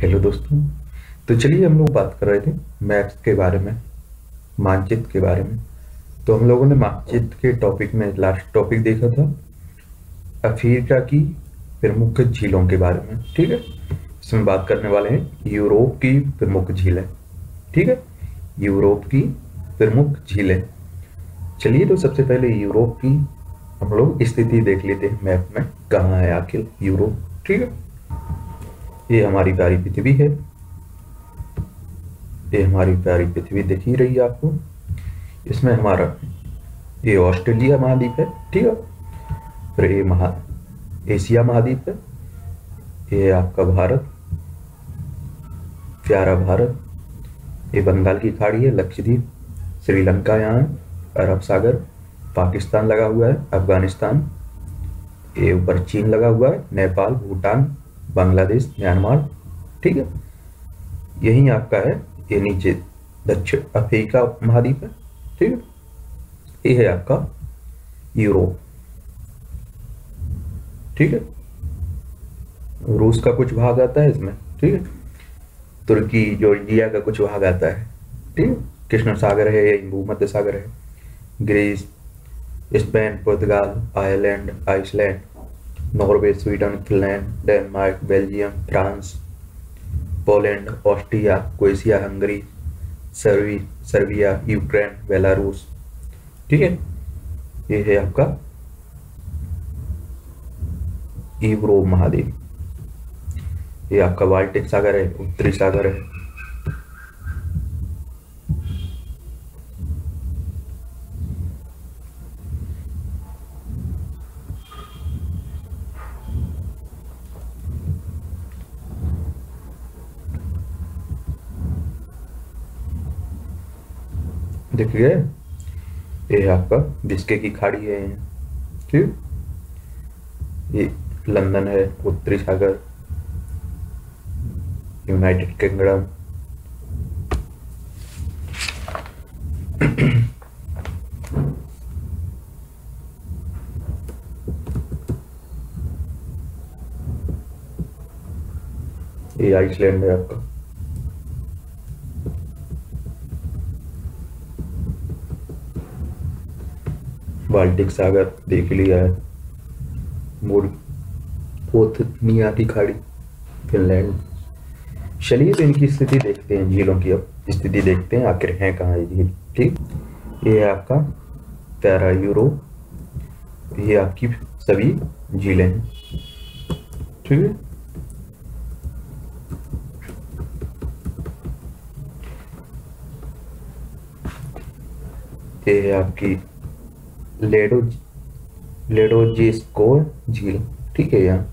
Hello दोस्तों, तो चलिए हम लोग बात कर रहे थे मैप्स के बारे में, मानचित्र के बारे में। तो हम लोगों ने मानचित्र के टॉपिक में लास्ट टॉपिक देखा था अफ्रीका की प्रमुख झीलों के बारे में, ठीक है। इसमें बात करने वाले हैं यूरोप की प्रमुख झीलें, ठीक है, यूरोप की प्रमुख झीलें। चलिए तो सबसे पहले यूरोप की हम लोग स्थिति देख लेते हैं मैप में, कहाँ है आखिर यूरोप, ठीक है। ये हमारी प्यारी पृथ्वी है, ये हमारी प्यारी पृथ्वी दिख ही रही है आपको। इसमें हमारा ये ऑस्ट्रेलिया महाद्वीप है, ठीक है, फिर ये एशिया महाद्वीप है, ये आपका भारत, प्यारा भारत, ये बंगाल की खाड़ी है, लक्षद्वीप, श्रीलंका यहाँ है, अरब सागर, पाकिस्तान लगा हुआ है, अफगानिस्तान, ये ऊपर चीन लगा हुआ है, नेपाल, भूटान, बांग्लादेश, म्यांमार, ठीक है। यही आपका है, ये नीचे दक्षिण अफ्रीका महाद्वीप है, ठीक है। ये है आपका यूरोप, ठीक है। रूस का कुछ भाग आता है इसमें, ठीक है, तुर्की, जॉर्जिया का कुछ भाग आता है, ठीक है। कृष्ण सागर है, भूमध्य सागर है, Greece, Spain, Portugal, Ireland, Iceland, Norway, Sweden, Finland, Denmark, Belgium, France, Poland, Austria, Croatia, Hungary, Serbia, Ukraine, Belarus, ठीक है। ये है आपका यूरोप महाद्वीप। ये आपका बाल्टिक सागर है, उत्तरी सागर है, देख गए। ये आपका बिस्के की खाड़ी है, ठीक, ये लंदन है, उत्तरी सागर, यूनाइटेड किंगडम, ये आइसलैंड है आपका, बाल्टिक सागर देख लिया है, बोथनिया की खाड़ी, फिनलैंड। चलिए तो इनकी स्थिति देखते हैं, झीलों की अब स्थिति देखते हैं, आखिर है कहाँ ये झील, ठीक। ये है आपका प्यारा यूरोप, ये आपकी सभी झीलें हैं, ठीक है। ये है आपकी लेडोजिस्कोर झील, ठीक है, यहाँ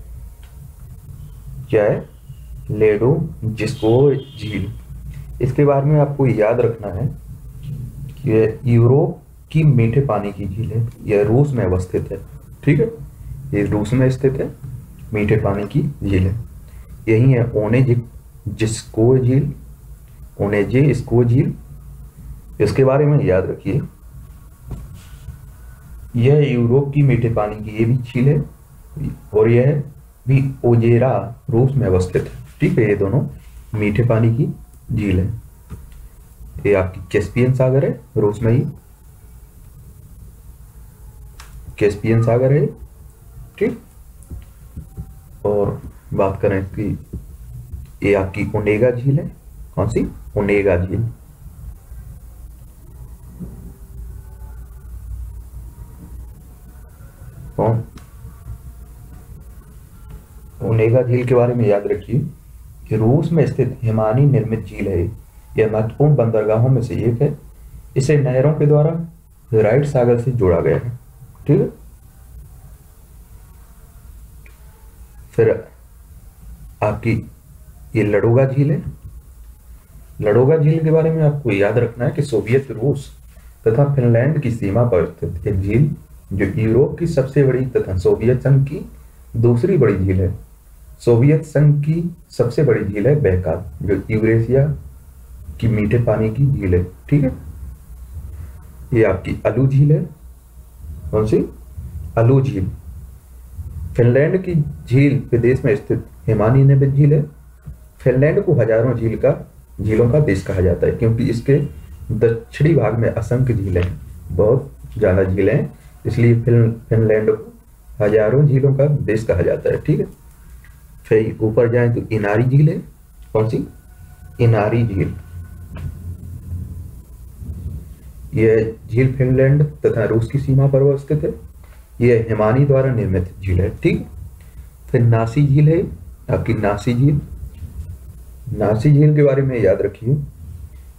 क्या है लेडोजिस्कोर झील। इसके बारे में आपको याद रखना है कि यह यूरोप की मीठे पानी की झील है, यह रूस में अवस्थित है, ठीक है, ये रूस में स्थित है, मीठे पानी की झील है। यही है ओनेजिस्कोर झील, ओनेजिस्कोर झील, इसके बारे में याद रखिए, यह यूरोप की मीठे पानी की ये भी झील है और यह भी ओजेरा रूस में अवस्थित है, ठीक है। ये दोनों मीठे पानी की झील है। ये आपकी कैस्पियन सागर है, रूस में ही कैस्पियन सागर है, ठीक। और बात करें इसकी, ये आपकी ओनेगा झील है, कौन सी ओनेगा झील, ओनेगा झील के बारे में याद रखिए कि रूस में स्थित हिमानी निर्मित झील है। यह महत्वपूर्ण बंदरगाहों में से एक है, इसे नहरों के द्वारा राइट सागर से जोड़ा गया है, ठीक है। फिर आपकी ये लडोगा झील है। लडोगा झील के बारे में आपको याद रखना है कि सोवियत रूस तथा फिनलैंड की सीमा पर स्थित एक झील जो यूरोप की सबसे बड़ी तथा सोवियत संघ की दूसरी बड़ी झील है। सोवियत संघ की सबसे बड़ी झील है बैकाल, जो यूरेशिया की मीठे पानी की झील है, ठीक है। ये आपकी अलू झील है, कौन सी अलू झील। फिनलैंड की झील प्रदेश में स्थित हिमानी निर्मित झील है। फिनलैंड को हजारों झीलों का देश कहा जाता है, क्योंकि इसके दक्षिणी भाग में असंख्य झीलें हैं, बहुत ज्यादा झीलें हैं, इसलिए फिनलैंड को हजारों झीलों का देश कहा जाता है। ठीक है, फिर ऊपर जाए तो इनारी झील है। कौन सी? इनारी झील। यह झील फिनलैंड तथा रूस की सीमा पर अवस्थित है। यह हिमानी द्वारा निर्मित झील है। ठीक, फिर नासी झील है आपकी, नासी झील। नासी झील के बारे में याद रखिए,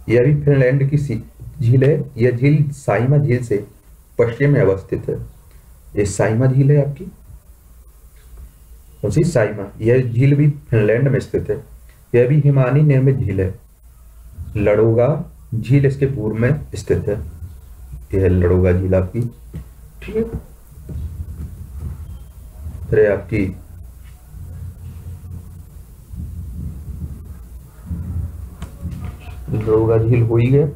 यह भी फिनलैंड की झील है। यह झील साइमा झील से पश्चिम में अवस्थित है। यह साइमा झील है आपकी, कौन सी? साइमा। यह झील भी फिनलैंड में स्थित है। यह भी हिमानी निर्मित झील है। लडोगा झील इसके पूर्व में स्थित है। यह लडोगा झील आपकी, ठीक है। फिर आपकी लडोगा झील हो ही गया।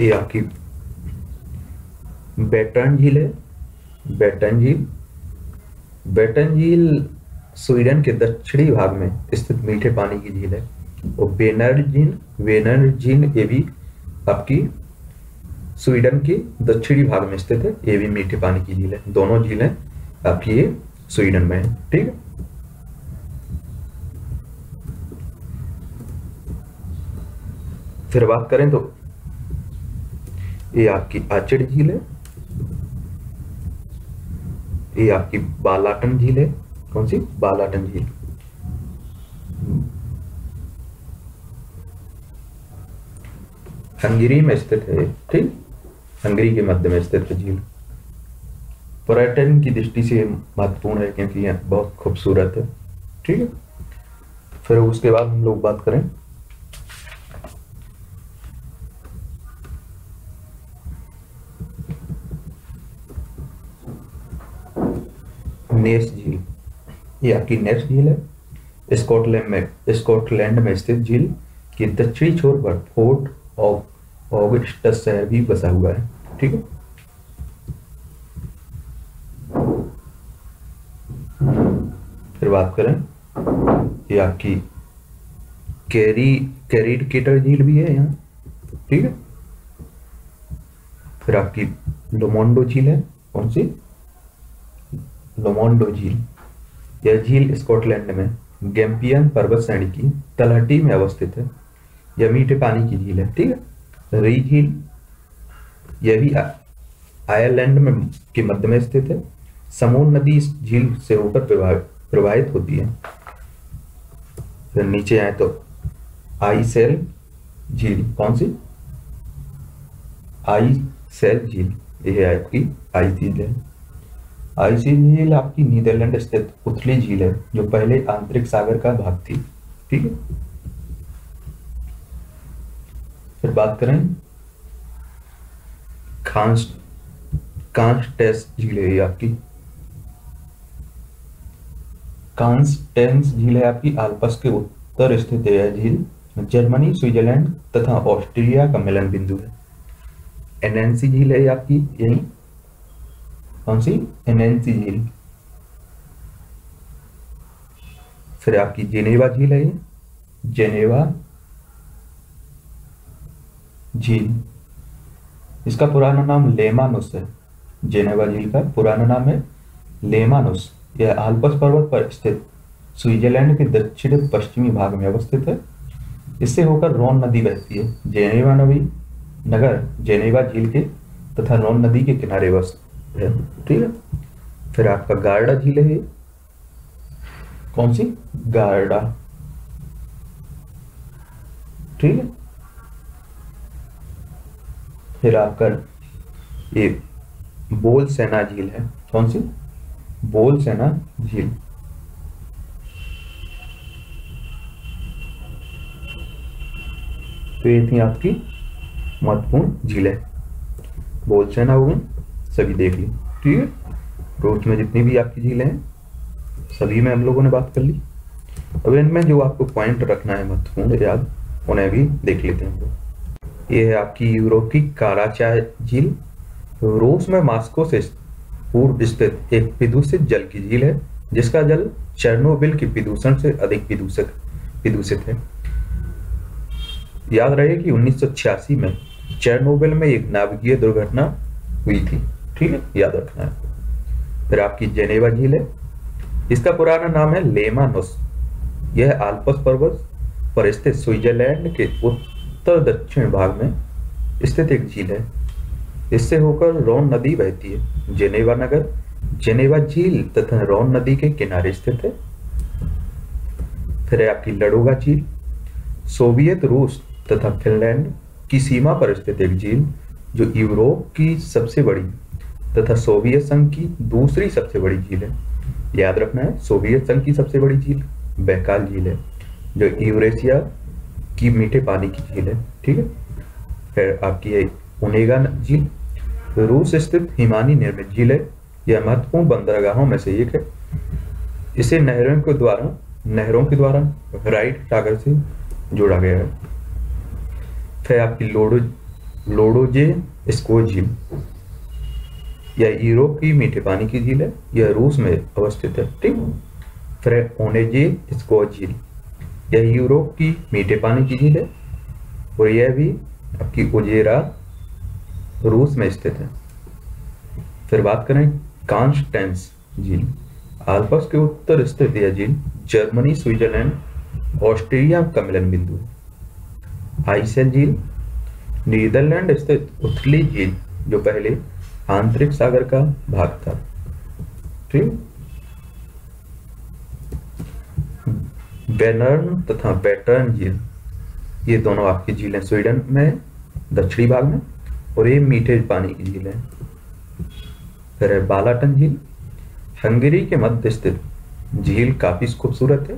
ये आपकी वेटर्न झील है। वेटर्न झील, वेटर्न झील स्वीडन के दक्षिणी भाग में स्थित मीठे पानी की झील है। और वेनर झील ये भी आपकी स्वीडन के दक्षिणी भाग में स्थित है। ये भी मीठे पानी की झील है। दोनों झीलें आपकी ये स्वीडन में है। ठीक है, फिर बात करें तो ये आपकी आचड़ झील है। ये आपकी बालाटन झील है। कौन सी? बालाटन झील। हंगरी में स्थित है। ठीक, हंगरी के मध्य में स्थित झील पर्यटन की दृष्टि से महत्वपूर्ण है, क्योंकि यह बहुत खूबसूरत है। ठीक है, फिर उसके बाद हम लोग बात करें नेस झील। ये आपकी नेस झील है। स्कॉटलैंड में स्थित झील के दक्षिणी छोर पर फोर्ट ऑगस्टस शहर भी बसा हुआ है। ठीक है, फिर बात करें ये आपकी कैरीकेटर झील भी है यहाँ। ठीक है, फिर आपकी लोमोंडो झील है। कौन सी? लोमोंडो झील। यह झील स्कॉटलैंड में गैम्पियन पर्वत श्रेणी की तलहटी में अवस्थित है। यह मीठे पानी की झील है। ठीक है, री झील। यह भी आयरलैंड में के मध्य में स्थित है। समून नदी इस झील से होकर प्रवाहित होती है। फिर नीचे आए तो आईसेल झील। कौन सी? आईसेल झील। यह आपकी आईसेल है। आईसेल झील आपकी नीदरलैंड स्थित उथली झील है, जो पहले आंतरिक सागर का भाग थी। ठीक है, फिर बात करें कांस्टेंस झील है आपकी। कांस्टेंस झील है आपकी आल्प्स के उत्तर स्थित है। झील जर्मनी, स्विट्जरलैंड तथा ऑस्ट्रिया का मिलन बिंदु है। एनएनसी झील है आपकी यही। कौन सी? एनएनसी झील। फिर आपकी जेनेवा झील है ये, जेनेवा झील। इसका पुराना नाम लेमानुस है। जेनेवा झील का पुराना नाम है लेमानुस। यह आल्प्स पर्वत पर स्थित स्विट्जरलैंड के दक्षिण पश्चिमी भाग में अवस्थित है। इससे होकर रोन नदी बहती है। जेनेवा नगर जेनेवा झील के तथा रोन नदी के किनारे बस। ठीक है, फिर आपका गार्डा झील है। कौन सी? गार्डा। ठीक है, फिर आपका ये बोलसेना झील है। कौन सी? बोलसेना झील। तो ये थी आपकी महत्वपूर्ण झीलें। बोलसेना हो गई, सभी देख ली। ठीक है, रूस में जितनी भी आपकी झीलें हैं सभी में हम लोगों ने बात कर ली। अब इनमें जो आपको पॉइंट रखना है महत्वपूर्ण याद, उन्हें भी देख लेते हैं हम लोग। ये है आपकी यूरोप की काराचा झील। रूस में मॉस्को से पूर्व स्थित एक प्रदूषित जल की झील है जिसका जल चेर्नोबिल के प्रदूषण से अधिक प्रदूषित है। याद रहे कि 1986 में चेर्नोबिल में एक नाभिकीय दुर्घटना हुई थी, ठीक है, याद रखना है। फिर आपकी जेनेवा झील है, इसका पुराना नाम है लेमानुस। यह आल्प्स पर्वत पर स्थित स्विट्जरलैंड के उत्तर दक्षिण भाग में स्थित एक झील है। इससे होकर रोन नदी बहती है। जेनेवा नगर जेनेवा झील तथा रोन नदी के किनारे स्थित है। फिर है आपकी लडोगा झील, सोवियत रूस तथा फिनलैंड की सीमा पर स्थित एक झील जो यूरोप की सबसे बड़ी तथा सोवियत संघ की दूसरी सबसे बड़ी झील है। याद रखना है, सोवियत संघ की सबसे बड़ी झील बैकाल झील है जो यूरेशिया की मीठे पानी की झील है, ठीक है। फिर आपकी है ओनेगा झील, रूस स्थित हिमानी निर्मित झील है। यह महत्वपूर्ण बंदरगाहों में से एक है। इसे नहरों के द्वारा राइट सागर से जोड़ा गया है। फिर आपकी लोडोजे स्को झील, यह यूरोप की मीठे पानी की झील है। यह रूस में अवस्थित है, ठीक। फिर ओनेजे स्को झील, यह यूरोप की मीठे पानी की झील है और यह भी आपकी ओजेरा रूस में स्थित है। फिर बात करें कॉन्स्टेंस झील, आल्प्स के उत्तर स्थित यह झील जर्मनी, स्विट्जरलैंड, ऑस्ट्रिया का मिलन बिंदु है। आइसेल झील, नीदरलैंड स्थित उथली झील जो पहले आंतरिक सागर का भाग था, ठीक। वेनर्न तथा वेटर्न झील, ये दोनों आपकी झीलें स्वीडन में दक्षिणी भाग में और ये मीठे पानी की झील है। फिर है बालाटन झील, हंगरी के मध्य स्थित झील काफी खूबसूरत है।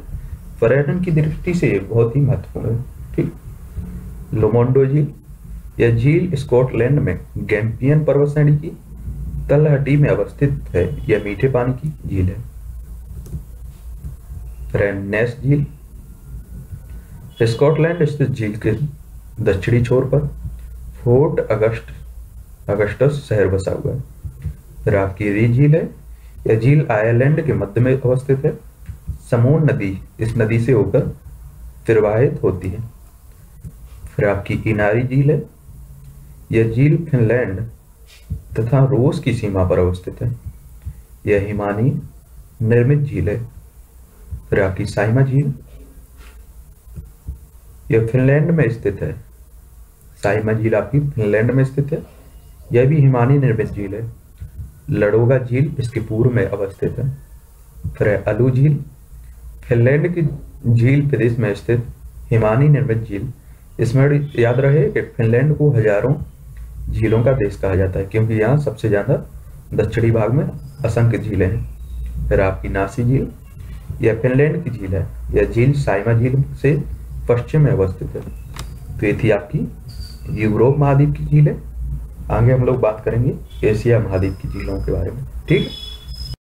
पर्यटन की दृष्टि से ये बहुत ही महत्वपूर्ण है, ठीक। लोमोंडो झील, यह झील स्कॉटलैंड में गैम्पियन पर्वत श्रेणी की तलहटी में अवस्थित है। यह मीठे पानी की झील है। फिर है नेस झील, स्कॉटलैंड स्थित झील के दक्षिणी छोर पर फोर्ट अगस्टस शहर बसा हुआ है। फिर आपकी री झील है, यह झील आयरलैंड के मध्य में अवस्थित है। समोन नदी इस नदी से होकर प्रवाहित होती है। फिर आपकी इनारी झील है, यह झील फिनलैंड तथा रूस की सीमा पर अवस्थित है। यह हिमानी निर्मित झील है। फिर आपकी साइमा झील, यह फिनलैंड में स्थित है। साइमा झील आपकी फिनलैंड में स्थित है। यह भी हिमानी निर्मित झील है। लडोगा झील इसके पूर्व में अवस्थित है। फिर है अलू झील, फिनलैंड की झील प्रदेश में स्थित हिमानी निर्मित झील। इसमें याद रहे कि फिनलैंड को हजारों झीलों का देश कहा जाता है क्योंकि यहाँ सबसे ज्यादा दक्षिणी भाग में असंख्य झीलें हैं। फिर आपकी नासी झील, यह फिनलैंड की झील है। यह झील साइमा झील से पश्चिम में अवस्थित है। तो ये थी आपकी यूरोप महाद्वीप की झीलें। आगे हम लोग बात करेंगे एशिया महाद्वीप की झीलों के बारे में, ठीक है।